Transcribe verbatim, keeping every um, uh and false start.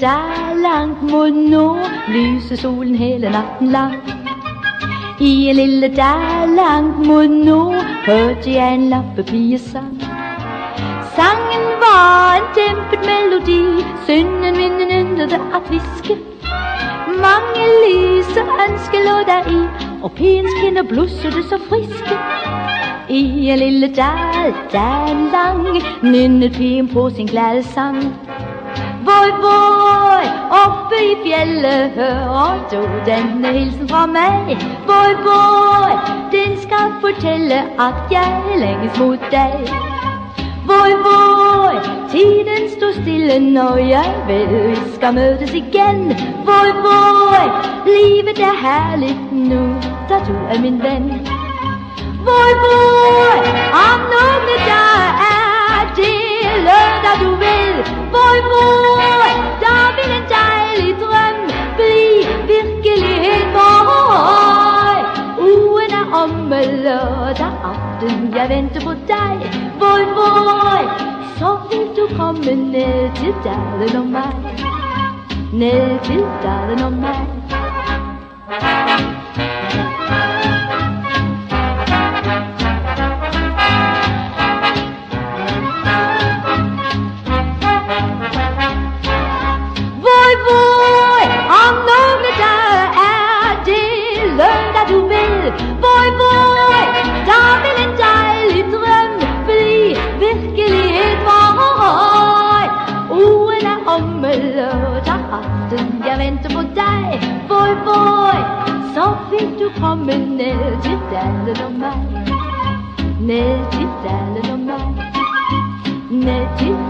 Det er langt mot nord, lyser solen hele natten lang. I en lille dal langt mot nord, hørte jeg en lappepiges sang. Sangen var en dæmpet melodi, synden min yndede at hviske. Mange lyse ønsker lå deri, og pigens kinder blussede så friske. I en lille dal, dal lang, nynnet pigen på sin glade sang. Voi, voi, oppe i fjellet, hører du denne hilsen fra meg? Voi, voi, den skal fortelle at jeg lenges mot deg. Voi, voi, tiden står stille når jeg vil vi skal møtes igjen. Voi, voi, livet er herlig nå, da du er min venn. Voi, voi, om noen dager er det lørdag du vil. Voi, voi, lørdag aften, jeg venter på deg. Voi, voi, så vil du komme ned til dalen om meg. Ned til dalen om meg. Voi, voi, om noen dager er det lørdag du vil. Voi, voi, da vil en deilig drøm bli virkelighet for meg. Ordene om lørdag aften, jeg venter på deg. Voi, voi, så vil du komme ned til dalen om meg. Ned til dalen om meg. Ned til